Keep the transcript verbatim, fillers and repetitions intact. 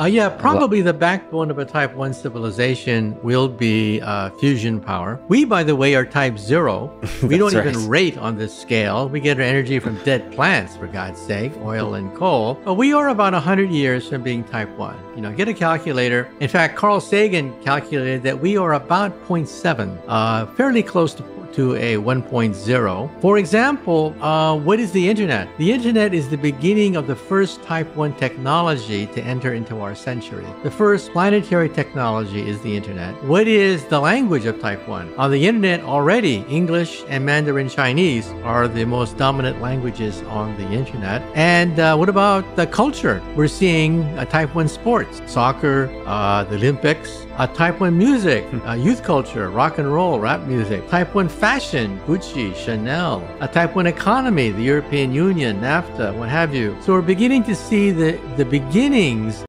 Uh, yeah, probably the backbone of a type one civilization will be uh, fusion power. We, by the way, are type zero. We don't right. even rate on this scale. We get our energy from dead plants, for God's sake, oil and coal. But we are about one hundred years from being type one. You know, get a calculator. In fact, Carl Sagan calculated that we are about zero point seven, uh, fairly close to to a one point zero. For example, uh, what is the internet? The internet is the beginning of the first type one technology to enter into our century. The first planetary technology is the internet. What is the language of type one? On the internet already, English and Mandarin Chinese are the most dominant languages on the internet. And uh, what about the culture? We're seeing uh, type one sports, soccer, uh, the Olympics, uh, type one music, uh, youth culture, rock and roll, rap music, type one fashion, Gucci, Chanel, a type one economy, the European Union, NAFTA, what have you. So we're beginning to see the, the beginnings